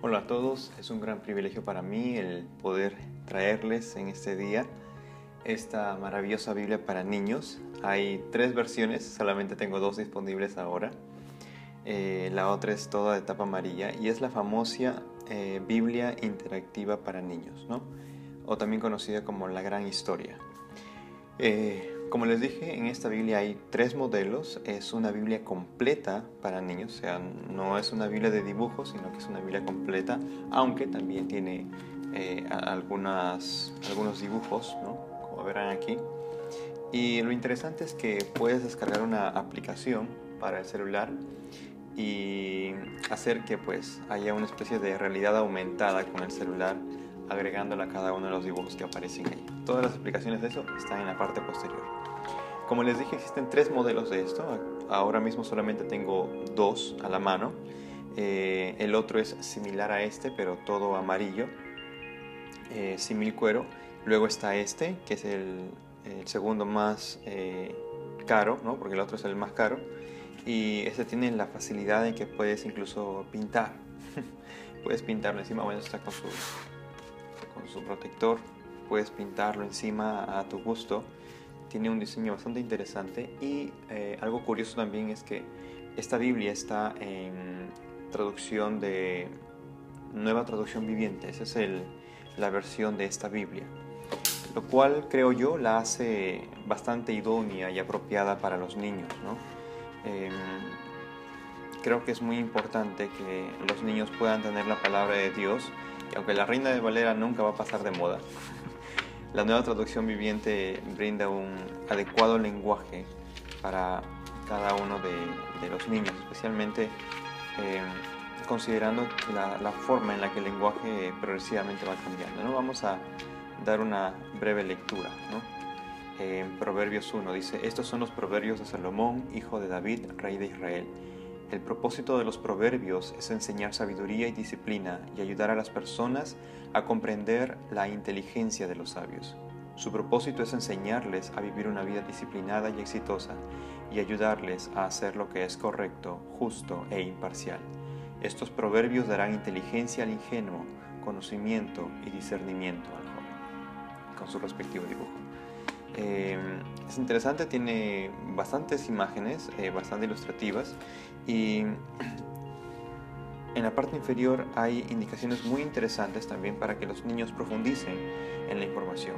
Hola a todos, es un gran privilegio para mí el poder traerles en este día esta maravillosa Biblia para niños. Hay 3 versiones, solamente tengo 2 disponibles ahora. La otra es toda de tapa amarilla y es la famosa Biblia interactiva para niños, ¿no? O también conocida como La Gran Historia. Como les dije, en esta Biblia hay 3 modelos. Es una Biblia completa para niños, o sea, no es una Biblia de dibujos, sino que es una Biblia completa, aunque también tiene algunos dibujos, ¿no? Como verán aquí. Y lo interesante es que puedes descargar una aplicación para el celular y hacer que pues haya una especie de realidad aumentada con el celular, agregándola a cada uno de los dibujos que aparecen ahí. Todas las explicaciones de eso están en la parte posterior. Como les dije, existen 3 modelos de esto. Ahora mismo solamente tengo 2 a la mano. El otro es similar a este, pero todo amarillo, simil cuero. Luego está este, que es el segundo más caro, ¿no? Porque el otro es el más caro. Y este tiene la facilidad de que puedes incluso pintar. Puedes pintarlo encima, bueno, está con su protector, puedes pintarlo encima a tu gusto. Tiene un diseño bastante interesante y algo curioso también es que esta Biblia está en traducción de Nueva Traducción Viviente. Esa es la versión de esta Biblia, lo cual creo yo la hace bastante idónea y apropiada para los niños, ¿no? Creo que es muy importante que los niños puedan tener la palabra de Dios, y aunque la Reina de Valera nunca va a pasar de moda, la Nueva Traducción Viviente brinda un adecuado lenguaje para cada uno de los niños, especialmente considerando la forma en la que el lenguaje progresivamente va cambiando, ¿no? Vamos a dar una breve lectura, ¿no? En Proverbios 1 dice: estos son los proverbios de Salomón, hijo de David, rey de Israel. El propósito de los proverbios es enseñar sabiduría y disciplina y ayudar a las personas a comprender la inteligencia de los sabios. Su propósito es enseñarles a vivir una vida disciplinada y exitosa y ayudarles a hacer lo que es correcto, justo e imparcial. Estos proverbios darán inteligencia al ingenuo, conocimiento y discernimiento al joven, con su respectivo dibujo. Es interesante, tiene bastantes imágenes, bastante ilustrativas, y en la parte inferior hay indicaciones muy interesantes también para que los niños profundicen en la información.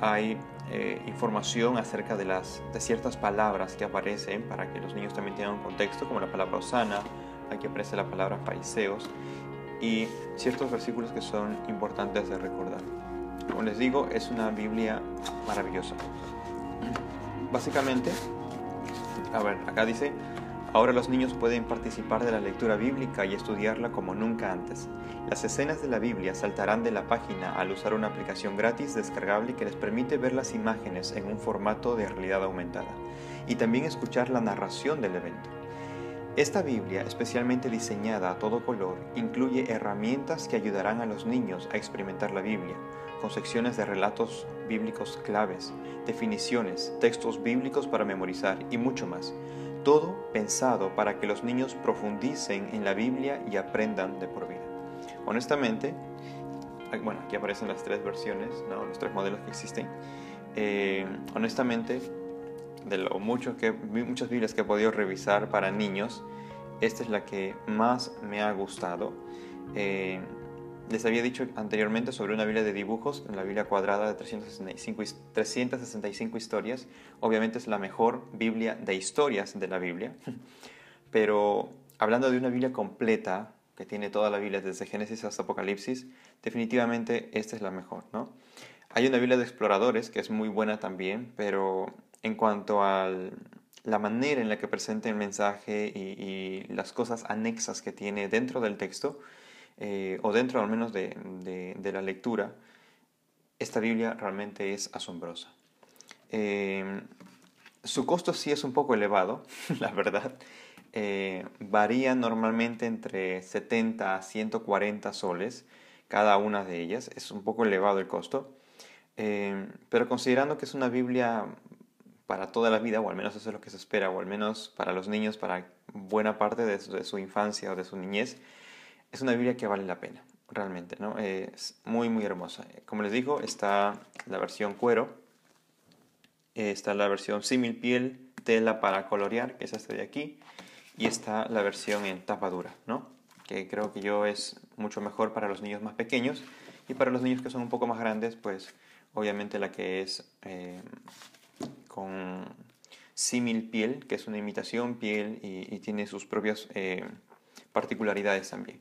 Hay información acerca de ciertas palabras que aparecen para que los niños también tengan un contexto, como la palabra Osana, aquí aparece la palabra fariseos, y ciertos versículos que son importantes de recordar. Como les digo, es una Biblia maravillosa. Básicamente, a ver, acá dice: ahora los niños pueden participar de la lectura bíblica y estudiarla como nunca antes. Las escenas de la Biblia saltarán de la página al usar una aplicación gratis descargable que les permite ver las imágenes en un formato de realidad aumentada y también escuchar la narración del evento. Esta Biblia, especialmente diseñada a todo color, incluye herramientas que ayudarán a los niños a experimentar la Biblia, con secciones de relatos bíblicos claves, definiciones, textos bíblicos para memorizar y mucho más. Todo pensado para que los niños profundicen en la Biblia y aprendan de por vida. Honestamente, bueno, aquí aparecen las 3 versiones, ¿no? Los 3 modelos que existen. Honestamente, de lo mucho que muchas Biblias que he podido revisar para niños, esta es la que más me ha gustado. Les había dicho anteriormente sobre una Biblia de dibujos, la Biblia cuadrada de 365 historias. Obviamente es la mejor Biblia de historias de la Biblia, pero hablando de una Biblia completa que tiene toda la Biblia desde Génesis hasta Apocalipsis, definitivamente esta es la mejor, ¿no? Hay una Biblia de exploradores que es muy buena también, pero en cuanto a la manera en la que presenta el mensaje y las cosas anexas que tiene dentro del texto, o dentro al menos de la lectura, esta Biblia realmente es asombrosa. Su costo sí es un poco elevado, la verdad. Varía normalmente entre 70 a 140 soles cada una de ellas. Es un poco elevado el costo, pero considerando que es una Biblia para toda la vida, o al menos eso es lo que se espera, o al menos para los niños, para buena parte de su infancia o de su niñez, es una Biblia que vale la pena, realmente, ¿no? Es muy, muy hermosa. Como les digo, está la versión cuero, está la versión símil piel, tela para colorear, que es esta de aquí, y está la versión en tapa dura, ¿no? Que creo que yo es mucho mejor para los niños más pequeños, y para los niños que son un poco más grandes, pues obviamente la que es con símil piel, que es una imitación piel y tiene sus propias particularidades también.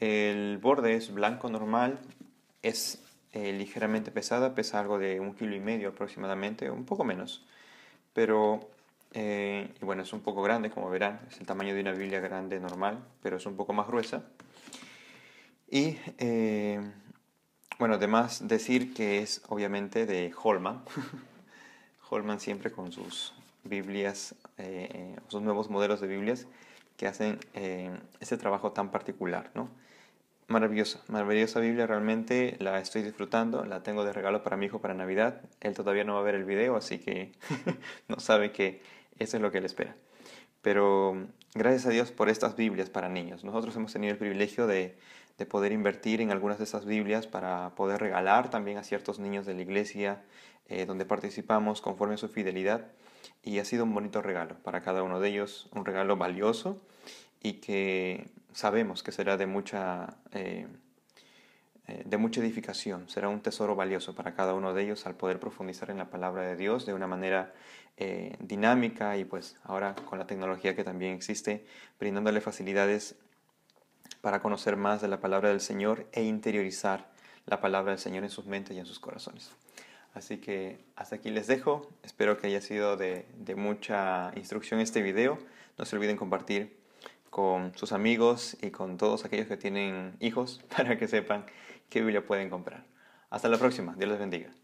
El borde es blanco normal, es ligeramente pesada, pesa algo de 1,5 kg aproximadamente, un poco menos, pero y bueno, es un poco grande, como verán, es el tamaño de una Biblia grande normal, pero es un poco más gruesa. Y bueno, además decir que es obviamente de Holman. Holman siempre con sus Biblias, sus nuevos modelos de Biblias que hacen este trabajo tan particular, ¿no? Maravillosa, maravillosa Biblia, realmente la estoy disfrutando, la tengo de regalo para mi hijo para Navidad. Él todavía no va a ver el video, así que no sabe que eso es lo que le espera. Pero gracias a Dios por estas Biblias para niños. Nosotros hemos tenido el privilegio de poder invertir en algunas de estas Biblias para poder regalar también a ciertos niños de la iglesia donde participamos conforme a su fidelidad, y ha sido un bonito regalo para cada uno de ellos, un regalo valioso y que sabemos que será de mucha edificación, será un tesoro valioso para cada uno de ellos al poder profundizar en la palabra de Dios de una manera dinámica, y pues ahora con la tecnología que también existe, brindándole facilidades para conocer más de la palabra del Señor e interiorizar la palabra del Señor en sus mentes y en sus corazones. Así que hasta aquí les dejo, espero que haya sido de mucha instrucción este video. No se olviden compartir con sus amigos y con todos aquellos que tienen hijos para que sepan qué Biblia pueden comprar. Hasta la próxima, Dios les bendiga.